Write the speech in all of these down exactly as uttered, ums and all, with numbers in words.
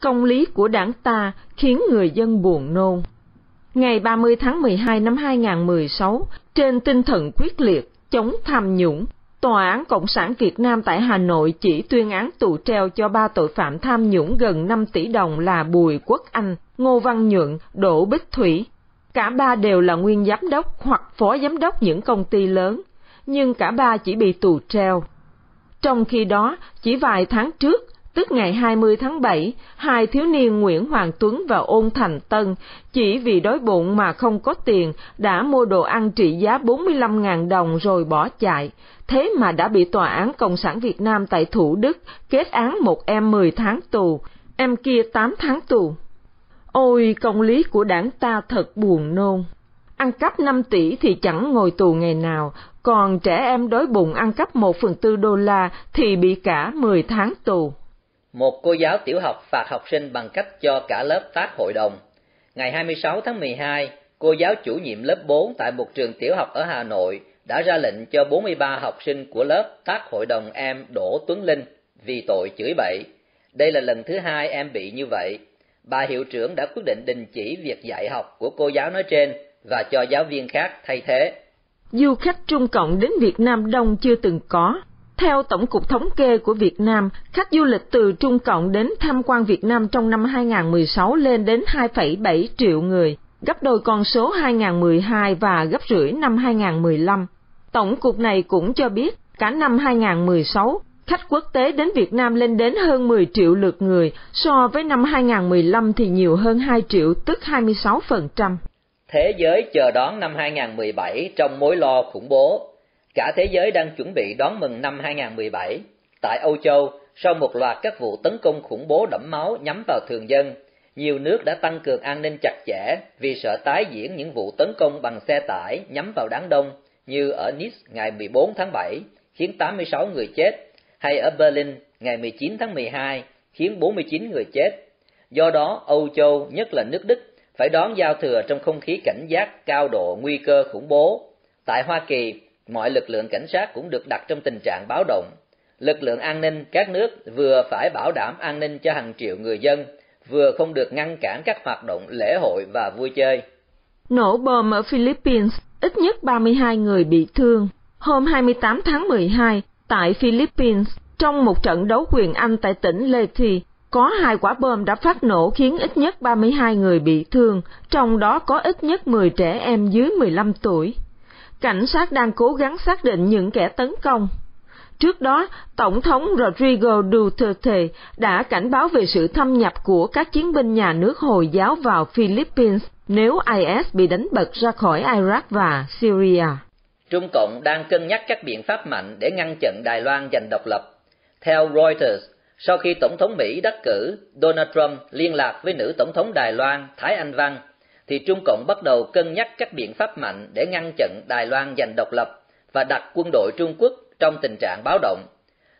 công lý của đảng ta khiến người dân buồn nôn. Ngày ba mươi tháng mười hai năm hai nghìn không trăm mười sáu, trên tinh thần quyết liệt chống tham nhũng, Tòa án Cộng sản Việt Nam tại Hà Nội chỉ tuyên án tù treo cho ba tội phạm tham nhũng gần năm tỷ đồng là Bùi Quốc Anh, Ngô Văn Nhượng, Đỗ Bích Thủy. Cả ba đều là nguyên giám đốc hoặc phó giám đốc những công ty lớn, nhưng cả ba chỉ bị tù treo. Trong khi đó, chỉ vài tháng trước, tức ngày hai mươi tháng bảy, hai thiếu niên Nguyễn Hoàng Tuấn và Ôn Thành Tân chỉ vì đói bụng mà không có tiền đã mua đồ ăn trị giá bốn mươi lăm nghìn đồng rồi bỏ chạy, thế mà đã bị Tòa án Cộng sản Việt Nam tại Thủ Đức kết án một em mười tháng tù, em kia tám tháng tù. Ôi, công lý của đảng ta thật buồn nôn. Ăn cắp năm tỷ thì chẳng ngồi tù ngày nào, còn trẻ em đói bụng ăn cắp một phần tư đô la thì bị cả mười tháng tù. Một cô giáo tiểu học phạt học sinh bằng cách cho cả lớp phát hội đồng. Ngày hai mươi sáu tháng mười hai, cô giáo chủ nhiệm lớp bốn tại một trường tiểu học ở Hà Nội đã ra lệnh cho bốn mươi ba học sinh của lớp tác hội đồng em Đỗ Tuấn Linh vì tội chửi bậy. Đây là lần thứ hai em bị như vậy. Bà hiệu trưởng đã quyết định đình chỉ việc dạy học của cô giáo nói trên và cho giáo viên khác thay thế. Du khách Trung Cộng đến Việt Nam đông chưa từng có. Theo Tổng cục Thống kê của Việt Nam, khách du lịch từ Trung Cộng đến tham quan Việt Nam trong năm hai nghìn không trăm mười sáu lên đến hai phẩy bảy triệu người, gấp đôi con số hai nghìn không trăm mười hai và gấp rưỡi năm hai nghìn không trăm mười lăm. Tổng cục này cũng cho biết, cả năm hai nghìn không trăm mười sáu, khách quốc tế đến Việt Nam lên đến hơn mười triệu lượt người, so với năm hai nghìn không trăm mười lăm thì nhiều hơn hai triệu, tức hai mươi sáu phần trăm. Thế giới chờ đón năm hai nghìn không trăm mười bảy trong mối lo khủng bố. Cả thế giới đang chuẩn bị đón mừng năm hai nghìn không trăm mười bảy. Tại Âu Châu, sau một loạt các vụ tấn công khủng bố đẫm máu nhắm vào thường dân, nhiều nước đã tăng cường an ninh chặt chẽ vì sợ tái diễn những vụ tấn công bằng xe tải nhắm vào đám đông như ở Nice ngày mười bốn tháng bảy, khiến tám mươi sáu người chết, hay ở Berlin ngày mười chín tháng mười hai, khiến bốn mươi chín người chết. Do đó, Âu Châu, nhất là nước Đức, phải đón giao thừa trong không khí cảnh giác cao độ nguy cơ khủng bố. Tại Hoa Kỳ, mọi lực lượng cảnh sát cũng được đặt trong tình trạng báo động. Lực lượng an ninh các nước vừa phải bảo đảm an ninh cho hàng triệu người dân, vừa không được ngăn cản các hoạt động lễ hội và vui chơi. Nổ bom ở Philippines, ít nhất ba mươi hai người bị thương. Hôm hai mươi tám tháng mười hai, tại Philippines, trong một trận đấu quyền Anh tại tỉnh Leyte, có hai quả bom đã phát nổ khiến ít nhất ba mươi hai người bị thương, trong đó có ít nhất mười trẻ em dưới mười lăm tuổi. Cảnh sát đang cố gắng xác định những kẻ tấn công. Trước đó, Tổng thống Rodrigo Duterte đã cảnh báo về sự thâm nhập của các chiến binh nhà nước Hồi giáo vào Philippines nếu i ét bị đánh bật ra khỏi Iraq và Syria. Trung Cộng đang cân nhắc các biện pháp mạnh để ngăn chặn Đài Loan giành độc lập. Theo Reuters, sau khi Tổng thống Mỹ đắc cử, Donald Trump liên lạc với nữ Tổng thống Đài Loan Thái Anh Văn, thì Trung Cộng bắt đầu cân nhắc các biện pháp mạnh để ngăn chặn Đài Loan giành độc lập và đặt quân đội Trung Quốc trong tình trạng báo động.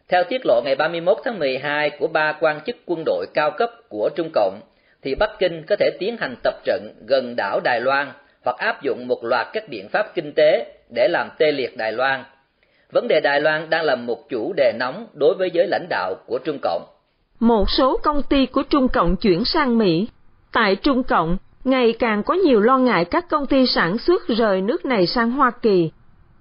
Theo tiết lộ ngày ba mươi mốt tháng mười hai của ba quan chức quân đội cao cấp của Trung Cộng, thì Bắc Kinh có thể tiến hành tập trận gần đảo Đài Loan hoặc áp dụng một loạt các biện pháp kinh tế để làm tê liệt Đài Loan. Vấn đề Đài Loan đang là một chủ đề nóng đối với giới lãnh đạo của Trung Cộng. Một số công ty của Trung Cộng chuyển sang Mỹ. Tại Trung Cộng, ngày càng có nhiều lo ngại các công ty sản xuất rời nước này sang Hoa Kỳ.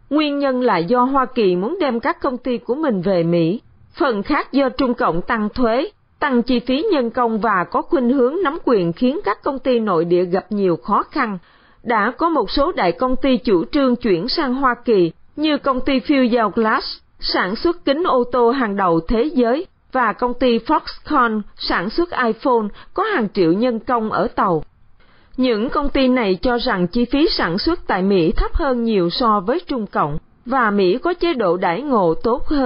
Nguyên nhân là do Hoa Kỳ muốn đem các công ty của mình về Mỹ, phần khác do Trung Cộng tăng thuế, tăng chi phí nhân công và có khuynh hướng nắm quyền khiến các công ty nội địa gặp nhiều khó khăn. Đã có một số đại công ty chủ trương chuyển sang Hoa Kỳ như công ty Philo Glass, sản xuất kính ô tô hàng đầu thế giới, và công ty Foxconn, sản xuất iPhone, có hàng triệu nhân công ở tàu. Những công ty này cho rằng chi phí sản xuất tại Mỹ thấp hơn nhiều so với Trung Cộng, và Mỹ có chế độ đãi ngộ tốt hơn.